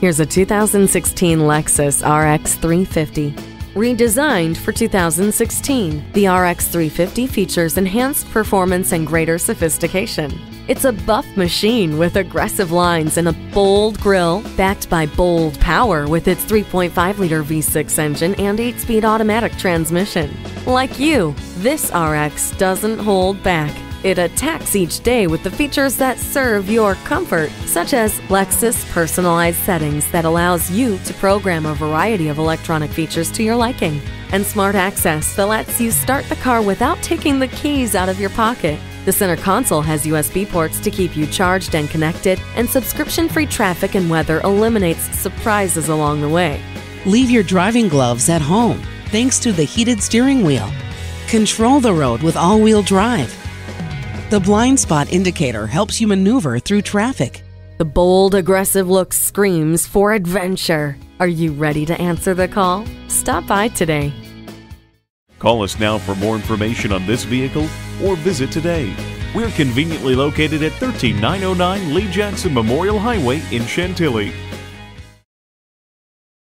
Here's a 2016 Lexus RX 350. Redesigned for 2016, the RX 350 features enhanced performance and greater sophistication. It's a buff machine with aggressive lines and a bold grille, backed by bold power with its 3.5-liter V6 engine and 8-speed automatic transmission. Like you, this RX doesn't hold back. It attacks each day with the features that serve your comfort, such as Lexus personalized settings that allows you to program a variety of electronic features to your liking, and smart access that lets you start the car without taking the keys out of your pocket. The center console has USB ports to keep you charged and connected, and subscription-free traffic and weather eliminates surprises along the way. Leave your driving gloves at home thanks to the heated steering wheel. Control the road with all-wheel drive. The blind spot indicator helps you maneuver through traffic. The bold, aggressive look screams for adventure. Are you ready to answer the call? Stop by today. Call us now for more information on this vehicle or visit today. We're conveniently located at 13909 Lee Jackson Memorial Highway in Chantilly.